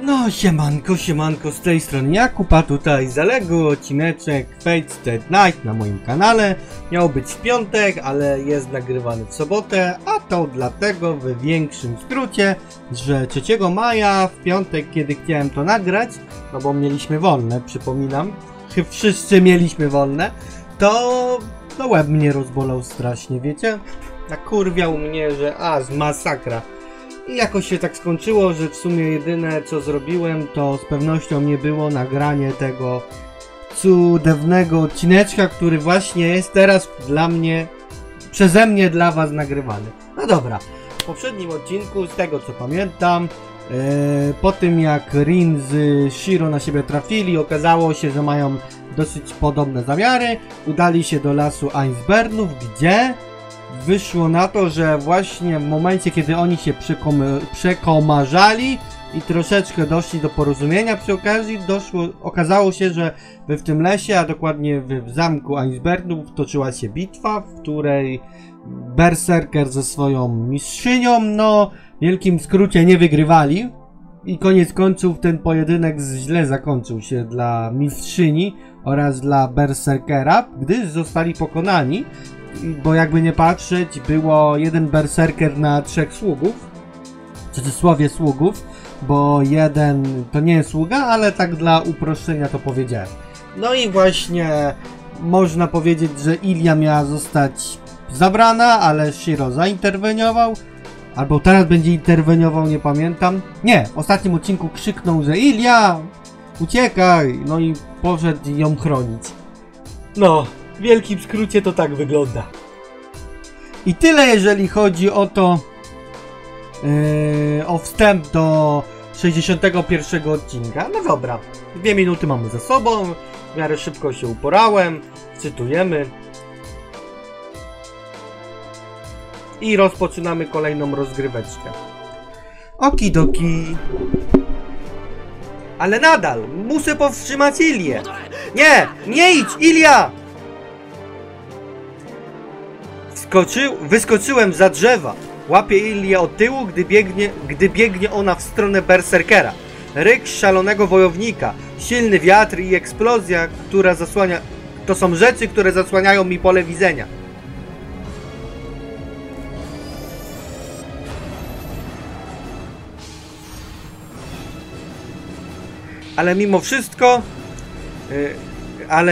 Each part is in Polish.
No siemanko, z tej strony Jakuba, tutaj zaległy odcineczek Fate/Stay Night na moim kanale. Miał być w piątek, ale jest nagrywany w sobotę, a to dlatego w większym skrócie, że 3 maja w piątek, kiedy chciałem to nagrać, no bo mieliśmy wolne, przypominam, wszyscy mieliśmy wolne, to łeb mnie rozbolał strasznie, wiecie? Nakurwiał mnie, że masakra. I jakoś się tak skończyło, że w sumie jedyne co zrobiłem, to z pewnością nie było nagranie tego cudownego odcineczka, który właśnie jest teraz dla mnie, przeze mnie dla was nagrywany. No dobra, w poprzednim odcinku, z tego co pamiętam, po tym jak Rinzy z Shirou na siebie trafili, okazało się, że mają dosyć podobne zamiary. Udali się do lasu Einzbernów, gdzie wyszło na to, że właśnie w momencie, kiedy oni się przekomarzali i troszeczkę doszli do porozumienia, przy okazji okazało się, że w tym lesie, a dokładnie w zamku Einzbernów, toczyła się bitwa, w której Berserker ze swoją mistrzynią, no w wielkim skrócie, nie wygrywali i koniec końców ten pojedynek źle zakończył się dla mistrzyni oraz dla Berserkera, gdyż zostali pokonani. Bo jakby nie patrzeć, było jeden berserker na 3 sługów, w cudzysłowie sługów, bo jeden to nie jest sługa, ale tak dla uproszczenia to powiedziałem. No i właśnie można powiedzieć, że Ilya miała zostać zabrana, ale Shirou zainterweniował, albo teraz będzie interweniował, nie pamiętam. Nie, w ostatnim odcinku krzyknął, że Ilya, uciekaj, no i poszedł ją chronić. No. W wielkim skrócie to tak wygląda. I tyle, jeżeli chodzi o to, o wstęp do 61 odcinka. No dobra, 2 minuty mamy za sobą, w miarę szybko się uporałem, cytujemy. I rozpoczynamy kolejną rozgryweczkę. Okidoki. Ale nadal, muszę powstrzymać Ilyę. Nie, nie idź, Ilya! Wyskoczyłem za drzewa. Łapię Ilyę od tyłu, gdy biegnie ona w stronę berserkera. Ryk szalonego wojownika, silny wiatr i eksplozja, która zasłania... To są rzeczy, które zasłaniają mi pole widzenia. Ale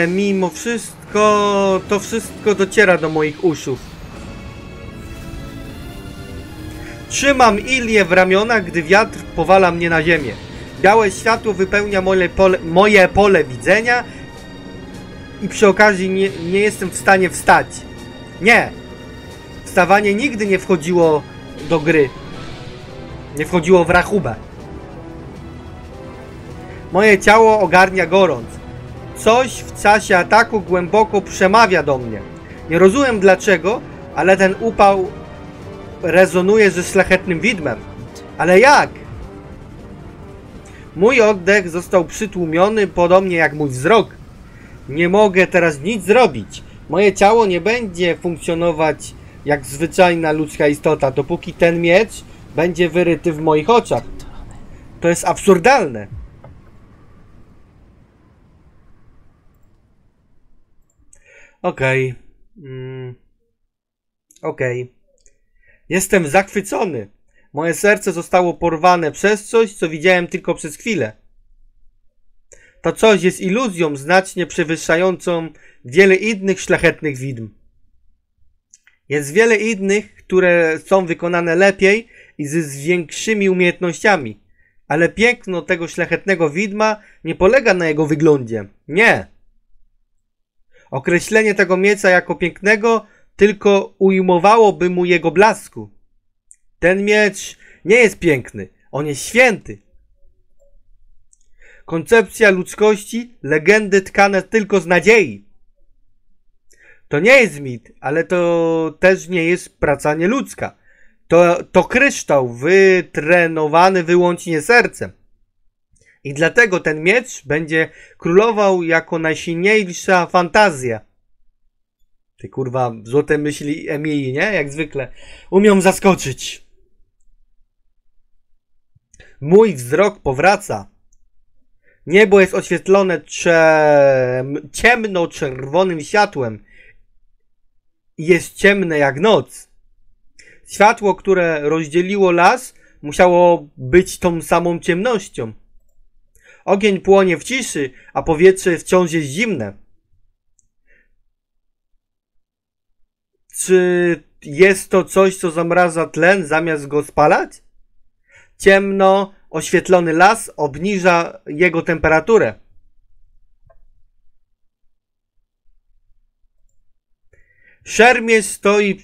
mimo wszystko... to wszystko dociera do moich uszu. Trzymam Ilyę w ramionach, gdy wiatr powala mnie na ziemię. Białe światło wypełnia moje pole widzenia i przy okazji nie jestem w stanie wstać. Nie! Wstawanie nigdy nie wchodziło do gry. Nie wchodziło w rachubę. Moje ciało ogarnia gorąc. Coś w czasie ataku głęboko przemawia do mnie. Nie rozumiem dlaczego, ale ten upał rezonuje ze szlachetnym widmem. Ale jak? Mój oddech został przytłumiony, podobnie jak mój wzrok. Nie mogę teraz nic zrobić. Moje ciało nie będzie funkcjonować jak zwyczajna ludzka istota, dopóki ten miecz będzie wyryty w moich oczach. To jest absurdalne. Okej. Okej. Jestem zachwycony. Moje serce zostało porwane przez coś, co widziałem tylko przez chwilę. To coś jest iluzją znacznie przewyższającą wiele innych szlachetnych widm. Jest wiele innych, które są wykonane lepiej i z większymi umiejętnościami. Ale piękno tego szlachetnego widma nie polega na jego wyglądzie. Nie. Określenie tego miecza jako pięknego tylko ujmowałoby mu jego blasku. Ten miecz nie jest piękny, on jest święty. Koncepcja ludzkości, legendy tkane tylko z nadziei. To nie jest mit, ale to też nie jest praca nieludzka. To kryształ wytrenowany wyłącznie sercem. I dlatego ten miecz będzie królował jako najsilniejsza fantazja. Ty kurwa, złote myśli Emii, nie? Jak zwykle. Umią zaskoczyć. Mój wzrok powraca. Niebo jest oświetlone ciemno-czerwonym światłem. Jest ciemne jak noc. Światło, które rozdzieliło las, musiało być tą samą ciemnością. Ogień płonie w ciszy, a powietrze wciąż jest zimne. Czy jest to coś, co zamraża tlen, zamiast go spalać? Ciemno oświetlony las obniża jego temperaturę. Szermierz stoi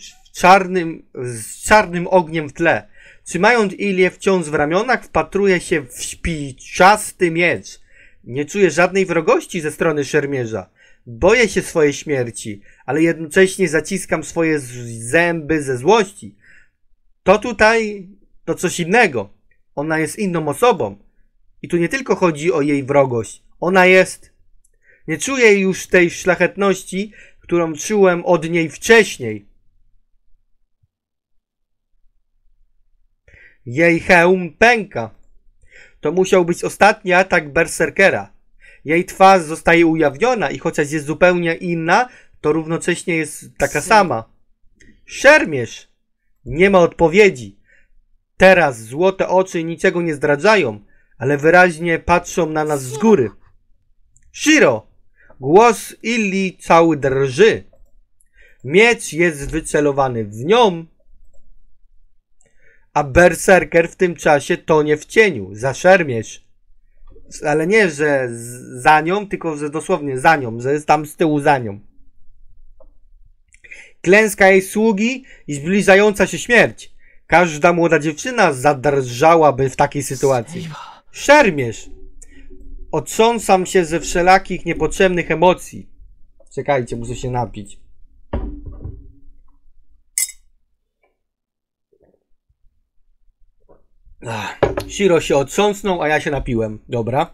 z czarnym ogniem w tle. Trzymając Ilię wciąż w ramionach, wpatruje się w spiczasty miecz. Nie czuje żadnej wrogości ze strony szermierza. Boję się swojej śmierci, ale jednocześnie zaciskam swoje zęby ze złości. To tutaj to coś innego. Ona jest inną osobą. I tu nie tylko chodzi o jej wrogość. Ona jest... Nie czuję już tej szlachetności, którą czułem od niej wcześniej. Jej hełm pęka. To musiał być ostatni atak berserkera. Jej twarz zostaje ujawniona i chociaż jest zupełnie inna, to równocześnie jest taka sama. Szermierz! Nie ma odpowiedzi. Teraz złote oczy niczego nie zdradzają, ale wyraźnie patrzą na nas z góry. Shiro! Głos Illi cały drży. Miecz jest wycelowany w nią, a berserker w tym czasie tonie w cieniu, za szermierz. Ale nie, że za nią, tylko że dosłownie za nią, że jest tam z tyłu za nią. Klęska jej sługi i zbliżająca się śmierć. Każda młoda dziewczyna zadrżałaby w takiej sytuacji. Szermierz! Otrząsam się ze wszelakich niepotrzebnych emocji. Czekajcie, muszę się napić. Shiro się otrząsnął, a ja się napiłem. Dobra.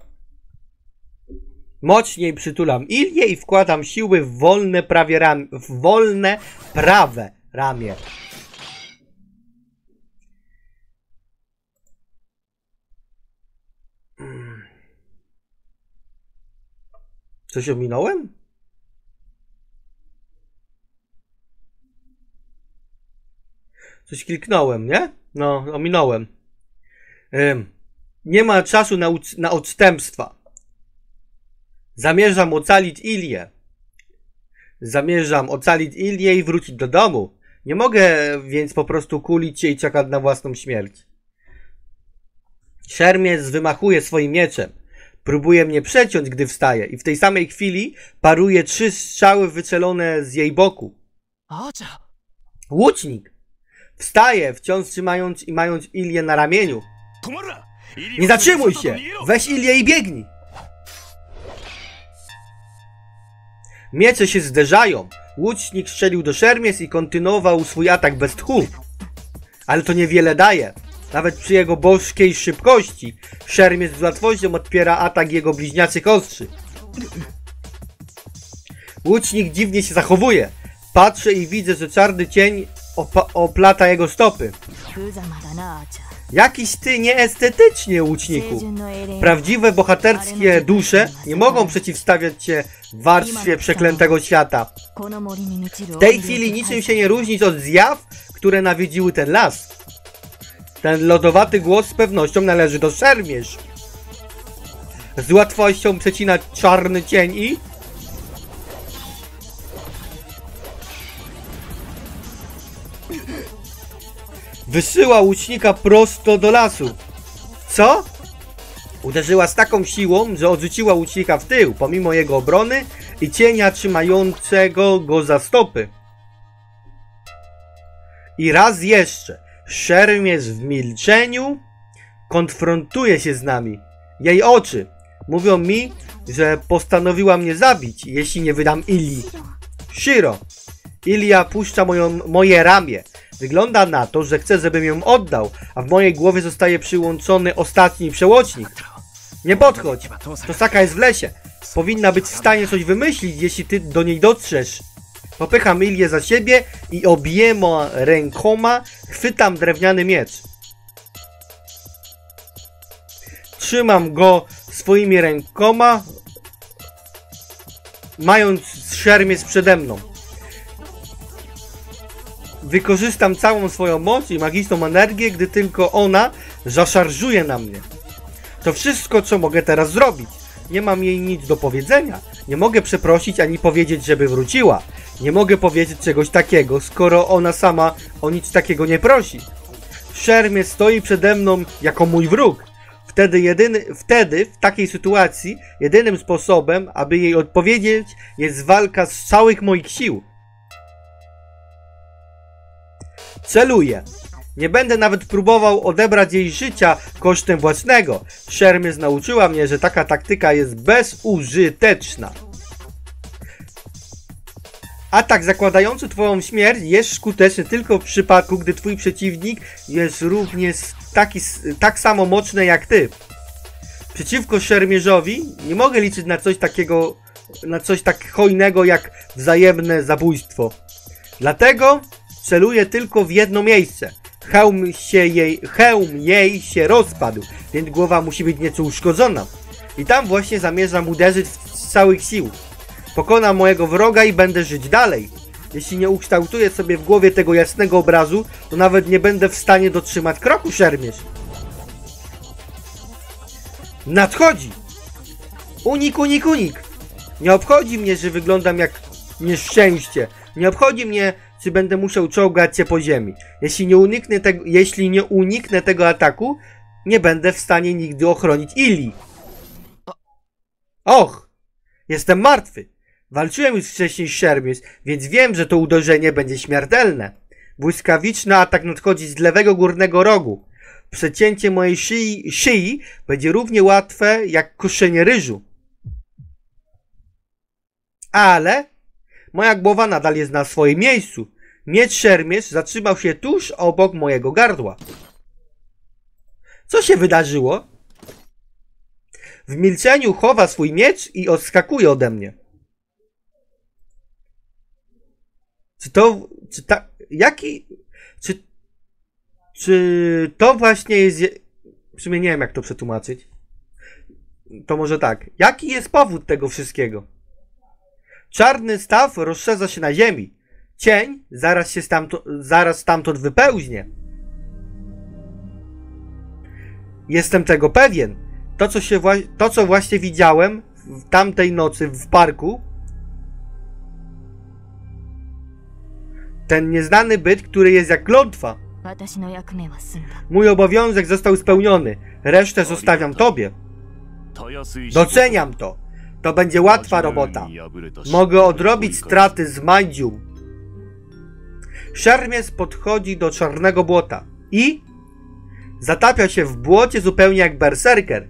Mocniej przytulam Ilię i wkładam siły w wolne prawe ramię. Coś ominąłem? Coś kliknąłem, nie? No, ominąłem. Nie ma czasu na odstępstwa. Zamierzam ocalić Ilię. Zamierzam ocalić Ilię i wrócić do domu. Nie mogę więc po prostu kulić się i czekać na własną śmierć. Szermierz wymachuje swoim mieczem. Próbuje mnie przeciąć, gdy wstaje i w tej samej chwili paruje 3 strzały wycelone z jej boku. Łucznik! Wstaje, wciąż trzymając i mając Ilię na ramieniu. Nie zatrzymuj się! Weź Ilię i biegnij! Miecze się zderzają. Łucznik strzelił do szermierz i kontynuował swój atak bez tchu. Ale to niewiele daje. Nawet przy jego boskiej szybkości szermierz z łatwością odpiera atak jego bliźniaczych ostrzy. Łucznik dziwnie się zachowuje. Patrzę i widzę, że czarny cień oplata jego stopy. Jakiś ty nieestetycznie, łuczniku. Prawdziwe bohaterskie dusze nie mogą przeciwstawiać się warstwie przeklętego świata. W tej chwili niczym się nie różnić od zjaw, które nawiedziły ten las. Ten lodowaty głos z pewnością należy do szermierz. Z łatwością przecina czarny cień i... wysyła łucznika prosto do lasu. Co? Uderzyła z taką siłą, że odrzuciła łucznika w tył, pomimo jego obrony i cienia trzymającego go za stopy. I raz jeszcze. Szermierz w milczeniu konfrontuje się z nami. Jej oczy mówią mi, że postanowiła mnie zabić, jeśli nie wydam Ilii. Shiro. Ilia puszcza moje ramię. Wygląda na to, że chce, żebym ją oddał, a w mojej głowie zostaje przyłączony ostatni przełącznik. Nie podchodź. Tosaka jest w lesie. Powinna być w stanie coś wymyślić, jeśli ty do niej dotrzesz. Popycham Ilię za siebie i obiema rękoma chwytam drewniany miecz. trzymam go swoimi rękoma, mając szermiec przede mną. Wykorzystam całą swoją moc i magiczną energię, gdy tylko ona zaszarżuje na mnie. To wszystko, co mogę teraz zrobić. Nie mam jej nic do powiedzenia. Nie mogę przeprosić ani powiedzieć, żeby wróciła. Nie mogę powiedzieć czegoś takiego, skoro ona sama o nic takiego nie prosi. Szermie stoi przede mną jako mój wróg. Wtedy, w takiej sytuacji, jedynym sposobem, aby jej odpowiedzieć, jest walka z całych moich sił. Celuję. Nie będę nawet próbował odebrać jej życia kosztem własnego. Szermie nauczyła mnie, że taka taktyka jest bezużyteczna. Atak zakładający twoją śmierć jest skuteczny tylko w przypadku, gdy twój przeciwnik jest również tak samo mocny jak ty. Przeciwko szermierzowi nie mogę liczyć na coś takiego, na coś tak hojnego jak wzajemne zabójstwo. Dlatego celuję tylko w jedno miejsce. Hełm jej się rozpadł, więc głowa musi być nieco uszkodzona. I tam właśnie zamierzam uderzyć z całych sił. Pokonam mojego wroga i będę żyć dalej. Jeśli nie ukształtuję sobie w głowie tego jasnego obrazu, to nawet nie będę w stanie dotrzymać kroku, szermierz. Nadchodzi! Unik, unik, unik! Nie obchodzi mnie, że wyglądam jak nieszczęście. Nie obchodzi mnie, czy będę musiał czołgać się po ziemi. Jeśli nie uniknę tego ataku, nie będę w stanie nigdy ochronić Ilii. Och! Jestem martwy! Walczyłem już wcześniej z Szermius, więc wiem, że to uderzenie będzie śmiertelne. Błyskawiczny atak nadchodzi z lewego górnego rogu. Przecięcie mojej szyi będzie równie łatwe jak koszenie ryżu. Ale moja głowa nadal jest na swoim miejscu. Miecz Szermierz zatrzymał się tuż obok mojego gardła. Co się wydarzyło? W milczeniu chowa swój miecz i odskakuje ode mnie. Czy to właśnie jest... W sumie nie wiem, jak to przetłumaczyć. To może tak. Jaki jest powód tego wszystkiego? Czarny staw rozszerza się na ziemi. Cień zaraz stamtąd wypełznie. Jestem tego pewien. To, co właśnie widziałem w tamtej nocy w parku. Ten nieznany byt, który jest jak klątwa. Mój obowiązek został spełniony. Resztę zostawiam tobie. Doceniam to. To będzie łatwa robota. Mogę odrobić straty z Majdziu. Szermiec podchodzi do czarnego błota i zatapia się w błocie zupełnie jak berserker.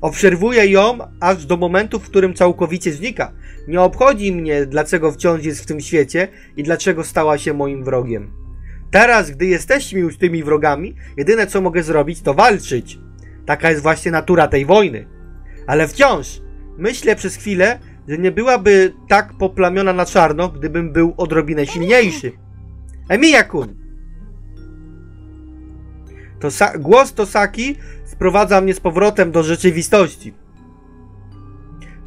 Obserwuję ją aż do momentu, w którym całkowicie znika. Nie obchodzi mnie, dlaczego wciąż jest w tym świecie i dlaczego stała się moim wrogiem. Teraz, gdy jesteśmy już tymi wrogami, jedyne co mogę zrobić, to walczyć. Taka jest właśnie natura tej wojny. Ale wciąż myślę przez chwilę, że nie byłaby tak poplamiona na czarno, gdybym był odrobinę silniejszy. Emiya-kun! Głos Tosaki sprowadza mnie z powrotem do rzeczywistości.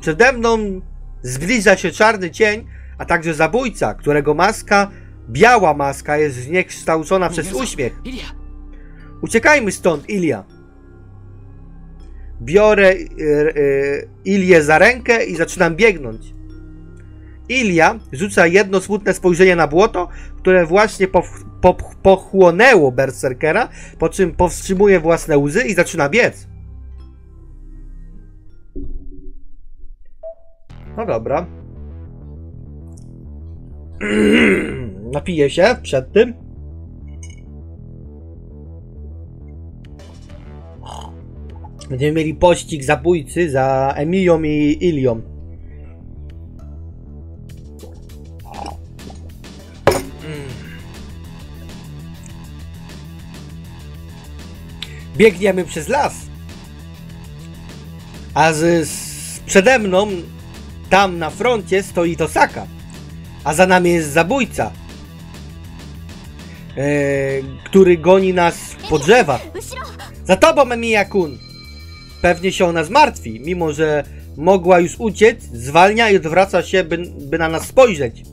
Przede mną zbliża się czarny cień, a także zabójca, którego maska, biała maska, jest zniekształcona przez uśmiech. Uciekajmy stąd, Ilia. Biorę Ilię za rękę i zaczynam biegnąć. Ilia rzuca jedno smutne spojrzenie na błoto, które właśnie pochłonęło berserkera, po czym powstrzymuje własne łzy i zaczyna biec. No dobra. Napiję się przed tym. Będziemy mieli pościg zabójcy za Emiją i Ilią. Biegniemy przez las. A przede mną, tam na froncie, stoi Tosaka. A za nami jest zabójca, który goni nas po drzewach. Za tobą, Emiya-kun! Pewnie się ona zmartwi, mimo że mogła już uciec, zwalnia i odwraca się, by na nas spojrzeć.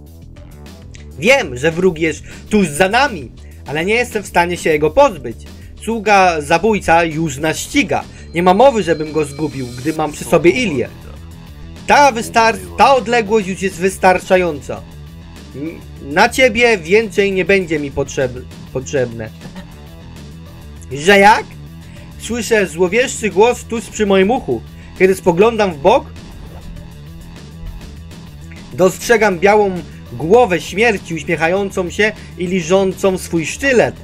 Wiem, że wróg jest tuż za nami, ale nie jestem w stanie się jego pozbyć. Sługa zabójca już nas ściga. Nie ma mowy, żebym go zgubił, gdy mam przy sobie Illię. Ta odległość już jest wystarczająca. Na ciebie więcej nie będzie mi potrzebne. Że jak? Słyszę złowieszczy głos tuż przy moim uchu. Kiedy spoglądam w bok, dostrzegam białą głowę śmierci uśmiechającą się i liżącą swój sztylet.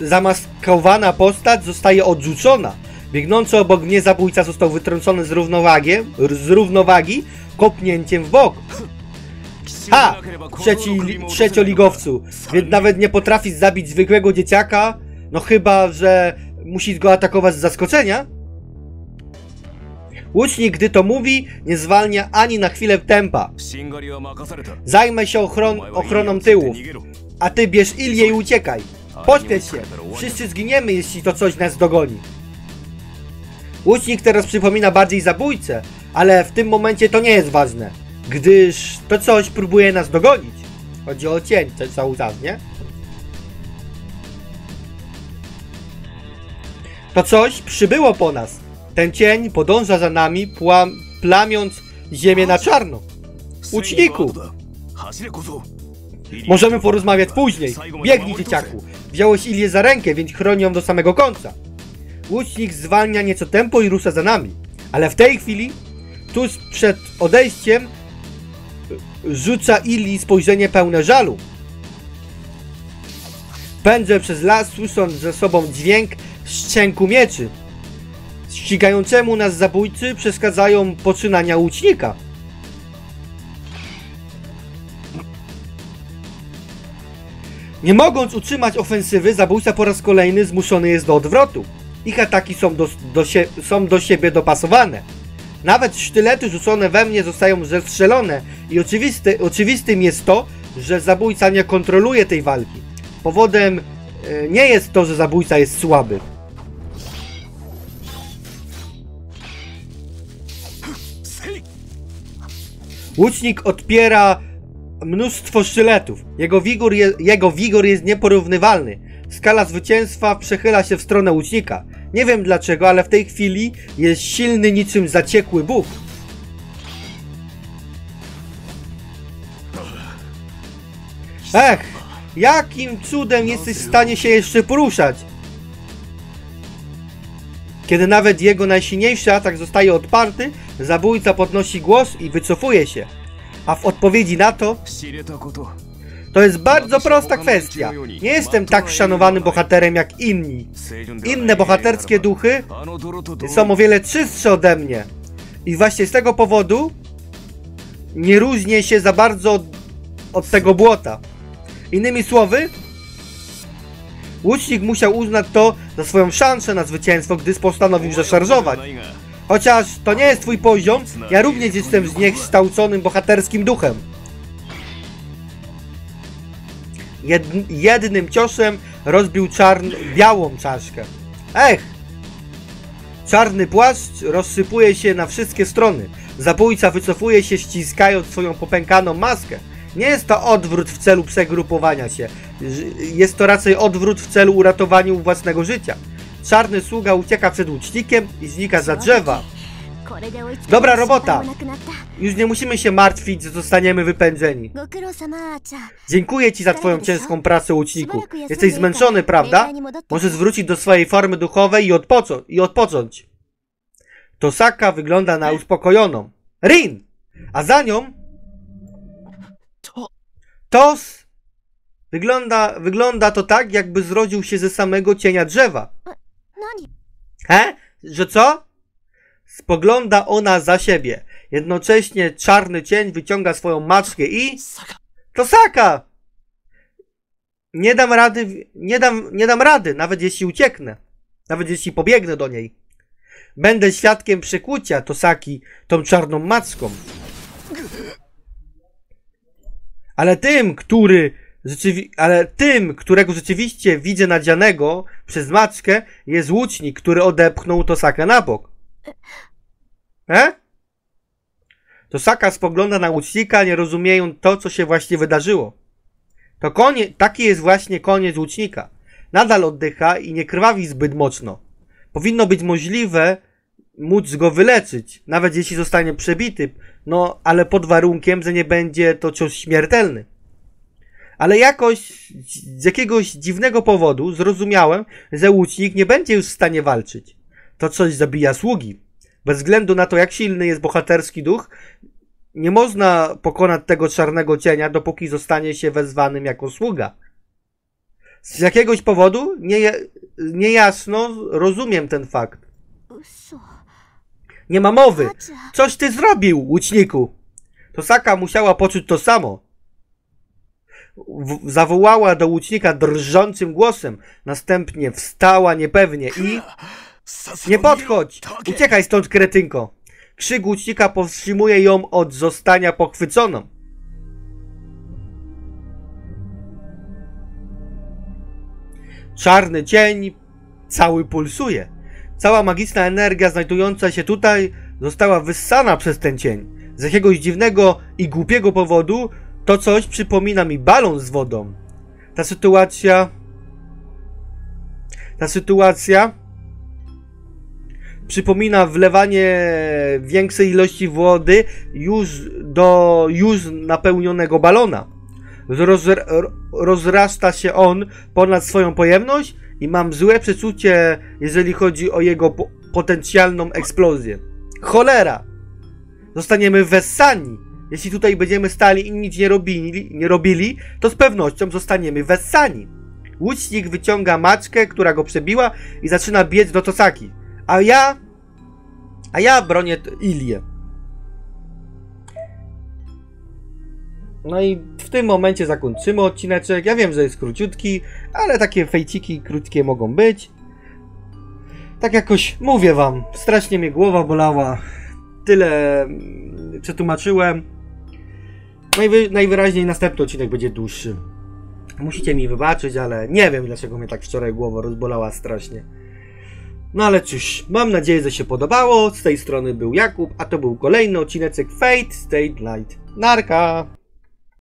Zamaskowana postać zostaje odrzucona. Biegnący obok mnie zabójca został wytrącony z równowagi kopnięciem w bok. Ha! Trzecioligowcu! Więc nawet nie potrafisz zabić zwykłego dzieciaka, no chyba że musisz go atakować z zaskoczenia. Łucznik, gdy to mówi, nie zwalnia ani na chwilę tempa. Zajmę się ochroną tyłów, a ty bierz Illię i uciekaj. Pośpiesz się, wszyscy zginiemy, jeśli to coś nas dogoni. Łucznik teraz przypomina bardziej zabójcę, ale w tym momencie to nie jest ważne, gdyż to coś próbuje nas dogonić. Chodzi o cień, cały czas, nie? To coś przybyło po nas. Ten cień podąża za nami, plamiąc ziemię na czarno. Łuczniku! Możemy porozmawiać później. Biegnij, dzieciaku. Wziąłeś Illię za rękę, więc chroni ją do samego końca. Łucznik zwalnia nieco tempo i rusza za nami. Ale w tej chwili, tuż przed odejściem, rzuca Illi spojrzenie pełne żalu. Pędzę przez las, słysząc za sobą dźwięk szczęku mieczy. Ścigającemu nas zabójcy przeszkadzają poczynania łucznika. Nie mogąc utrzymać ofensywy, zabójca po raz kolejny zmuszony jest do odwrotu. Ich ataki są do siebie dopasowane. Nawet sztylety rzucone we mnie zostają zestrzelone i oczywistym jest to, że zabójca nie kontroluje tej walki. Powodem nie jest to, że zabójca jest słaby. Łucznik odpiera mnóstwo sztyletów. Jego wigor jest nieporównywalny. Skala zwycięstwa przechyla się w stronę łucznika. Nie wiem dlaczego, ale w tej chwili jest silny niczym zaciekły bóg. Ech, jakim cudem jesteś w stanie się jeszcze poruszać? Kiedy nawet jego najsilniejszy atak zostaje odparty, zabójca podnosi głos i wycofuje się. A w odpowiedzi na to... To jest bardzo prosta kwestia. Nie jestem tak szanowanym bohaterem jak inni. Inne bohaterskie duchy są o wiele czystsze ode mnie. I właśnie z tego powodu nie różnię się za bardzo od tego błota. Innymi słowy, łucznik musiał uznać to za swoją szansę na zwycięstwo, gdy postanowił zaszarżować. Chociaż to nie jest twój poziom, ja również jestem zniekształconym bohaterskim duchem. Jednym ciosem rozbił białą czaszkę. Ech! Czarny płaszcz rozsypuje się na wszystkie strony. Zabójca wycofuje się, ściskając swoją popękaną maskę. Nie jest to odwrót w celu przegrupowania się. Jest to raczej odwrót w celu uratowania własnego życia. Czarny sługa ucieka przed łucznikiem i znika za drzewa. Dobra robota! Już nie musimy się martwić, że zostaniemy wypędzeni. Dziękuję ci za twoją ciężką pracę, łuczniku. Jesteś zmęczony, prawda? Możesz wrócić do swojej formy duchowej i odpocząć. Tosaka wygląda na uspokojoną. Rin! A za nią... Tos... Wygląda to tak, jakby zrodził się ze samego cienia drzewa. He? Że co? Spogląda ona za siebie. Jednocześnie czarny cień wyciąga swoją maczkę i... Tosaka! Nie dam rady, nawet jeśli ucieknę. Nawet jeśli pobiegnę do niej. Będę świadkiem przekłucia Tosaki tą czarną macką. Ale tym, który ale tym, którego rzeczywiście widzę nadzianego przez mackę, jest łucznik, który odepchnął Tosakę na bok. Tosaka spogląda na łucznika, nie rozumieją to, co się właśnie wydarzyło. To koniec, taki jest właśnie koniec łucznika. Nadal oddycha i nie krwawi zbyt mocno. Powinno być możliwe móc go wyleczyć, nawet jeśli zostanie przebity, no ale pod warunkiem, że nie będzie to cios śmiertelny. Ale jakoś, z jakiegoś dziwnego powodu zrozumiałem, że łucznik nie będzie już w stanie walczyć. To coś zabija sługi. Bez względu na to, jak silny jest bohaterski duch, nie można pokonać tego czarnego cienia, dopóki zostanie się wezwanym jako sługa. Z jakiegoś powodu niejasno rozumiem ten fakt. Nie ma mowy. Coś ty zrobił, łuczniku. Tosaka musiała poczuć to samo. Zawołała do łucznika drżącym głosem. Następnie wstała niepewnie i... Nie podchodź! Uciekaj stąd, kretynko! Krzyk łucznika powstrzymuje ją od zostania pochwyconą. Czarny cień cały pulsuje. Cała magiczna energia znajdująca się tutaj została wyssana przez ten cień. Z jakiegoś dziwnego i głupiego powodu to coś przypomina mi balon z wodą. Ta sytuacja przypomina wlewanie większej ilości wody już napełnionego balona. Rozrasta się on ponad swoją pojemność i mam złe przeczucie, jeżeli chodzi o jego potencjalną eksplozję. Cholera! Zostaniemy wessani. Jeśli tutaj będziemy stali i nic nie robili, to z pewnością zostaniemy wessani. Łucznik wyciąga maczkę, która go przebiła i zaczyna biec do Tosaki. A ja bronię Illię. No i w tym momencie zakończymy odcineczek. Ja wiem, że jest króciutki, ale takie fejciki krótkie mogą być. Tak jakoś mówię wam, strasznie mnie głowa bolała. Tyle przetłumaczyłem. Najwyraźniej następny odcinek będzie dłuższy. Musicie mi wybaczyć, ale nie wiem, dlaczego mnie tak wczoraj głowa rozbolała strasznie. No ale cóż, mam nadzieję, że się podobało. Z tej strony był Jakub, a to był kolejny odcineczek Fate/Stay Night. Narka!